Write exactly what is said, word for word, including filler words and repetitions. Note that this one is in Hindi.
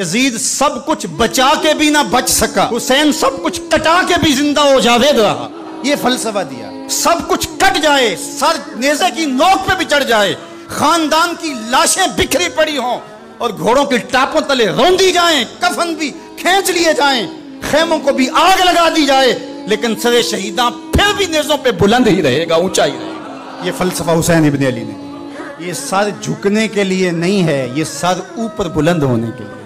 यज़ीद सब कुछ बचा के भी ना बच सका, हुसैन सब कुछ कटा के भी जिंदा हो जावेद रहा। ये फलसफा दिया, सब कुछ कट जाए, सर नेज़े की नोक पे भी चढ़ जाए, खानदान की लाशें बिखरी पड़ी हों और घोड़ों के टापों तले रौंदी जाएं, कफन भी खींच लिए जाएं, खेमों को भी आग लगा दी जाए, लेकिन सरे शहीदां फिर भी नेज़ों पे बुलंद ही रहेगा, ऊंचा ही रहेगा। ये फलसफा हुसैन इब्ने अली ने। ये सर झुकने के लिए नहीं है, ये सर ऊपर बुलंद होने के लिए।